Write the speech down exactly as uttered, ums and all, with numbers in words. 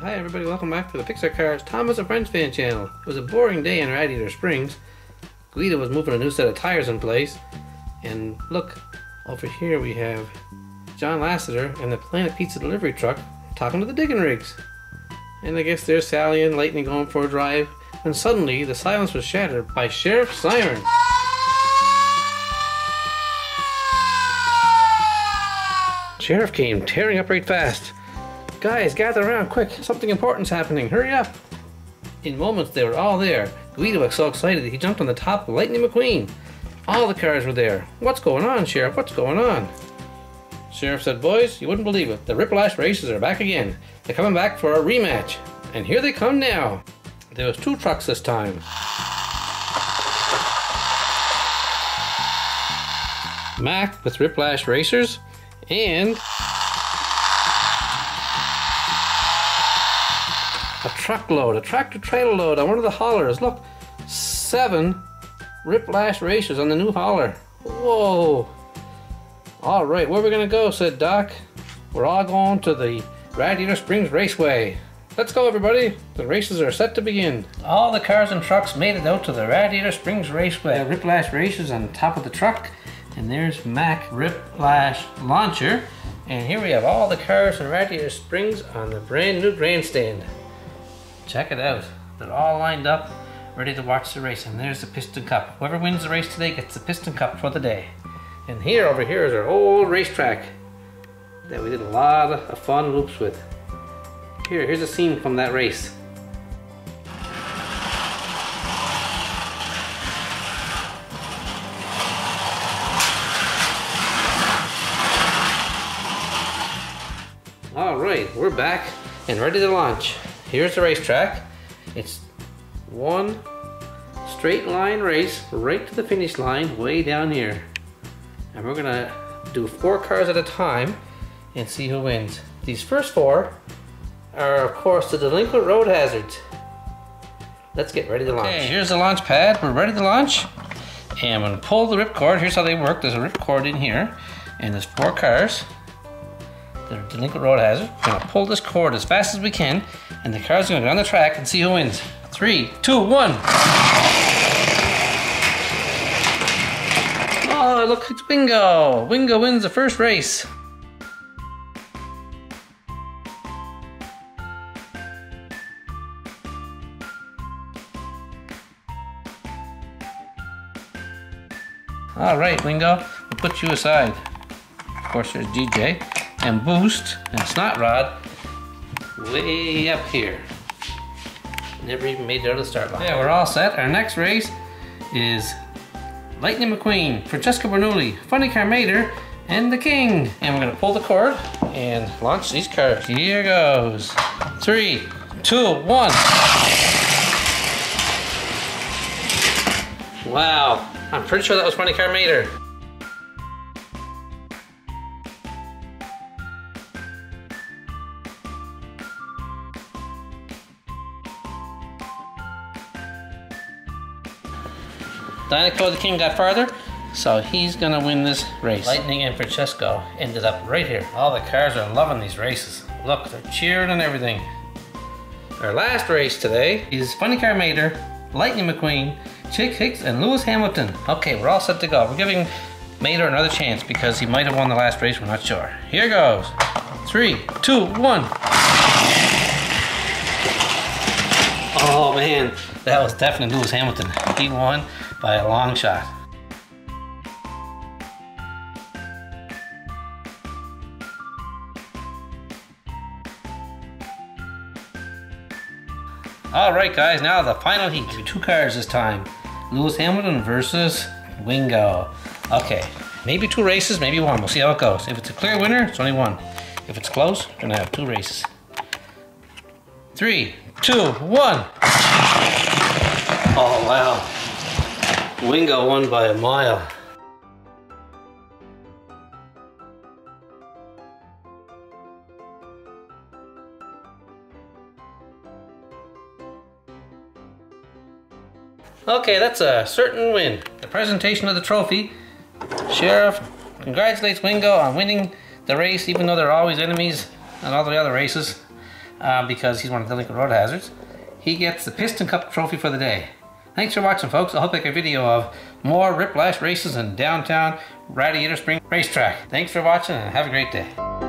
Hi everybody, welcome back to the Pixar Cars Thomas and Friends fan channel. It was a boring day in Radiator Springs. Guido was moving a new set of tires in place. And look, over here we have John Lasseter and the Planet Pizza delivery truck talking to the digging rigs. And I guess there's Sally and Lightning going for a drive. And suddenly the silence was shattered by Sheriff Siren. Sheriff came tearing up right fast. Guys, gather around quick. Something important's happening. Hurry up. In moments, they were all there. Guido was so excited that he jumped on the top of Lightning McQueen. All the cars were there. What's going on, Sheriff? What's going on? Sheriff said, boys, you wouldn't believe it. The Riplash Racers are back again. They're coming back for a rematch. And here they come now. There was two trucks this time. Mack with Riplash Racers and a truckload, a tractor-trailer load on one of the haulers. Look, seven Riplash Racers on the new hauler. Whoa! All right, where are we going to go, said Doc. We're all going to the Radiator Springs Raceway. Let's go, everybody. The races are set to begin. All the cars and trucks made it out to the Radiator Springs Raceway. The Riplash Racers on top of the truck. And there's Mack Riplash Launcher. And here we have all the cars in Radiator Springs on the brand new grandstand. Check it out. They're all lined up, ready to watch the race. And there's the Piston Cup. Whoever wins the race today gets the Piston Cup for the day. And here, over here, is our old racetrack that we did a lot of fun loops with. Here, here's a scene from that race. All right, we're back and ready to launch. Here's the racetrack. It's one straight line race right to the finish line way down here. And we're gonna do four cars at a time and see who wins. These first four are of course the Delinquent Road Hazards. Let's get ready to launch. Okay, here's the launch pad. We're ready to launch. And I'm gonna pull the ripcord. Here's how they work. There's a ripcord in here and there's four cars. The Delinquent Road Hazard. We're gonna pull this cord as fast as we can, and the car's gonna go down the track and see who wins. Three, two, one. Oh, look, it's Wingo. Wingo wins the first race. All right, Wingo, we'll put you aside. Of course, there's D J. And Boost and Snot Rod way up here. Never even made it out of the start line. Yeah, we're all set. Our next race is Lightning McQueen for Jessica Bernoulli, Funny Car Mater, and the King. And we're gonna pull the cord and launch these cars. Here goes. Three, two, one. Wow, I'm pretty sure that was Funny Car Mater. Dinoco the King got farther, so he's gonna win this race. Lightning and Francesco ended up right here. All the cars are loving these races. Look, they're cheering and everything. Our last race today is Funny Car Mater, Lightning McQueen, Chick Hicks, and Lewis Hamilton. Okay, we're all set to go. We're giving Mater another chance because he might have won the last race, we're not sure. Here goes. Three, two, one. Oh man, that was definitely Lewis Hamilton. He won by a long shot. All right guys, now the final heat. Two cars this time. Lewis Hamilton versus Wingo. Okay, maybe two races, maybe one. We'll see how it goes. If it's a clear winner, it's only one. If it's close, we're gonna have two races. Three, two, one. Oh, wow. Wingo won by a mile. Okay, that's a certain win. The presentation of the trophy. Sheriff congratulates Wingo on winning the race, even though they're always enemies on all the other races. uh, because he's one of the Delinquent Road Hazards. He gets the Piston Cup trophy for the day. Thanks for watching, folks. I hope I make a video of more Riplash races in downtown Radiator Springs Racetrack. Thanks for watching and have a great day.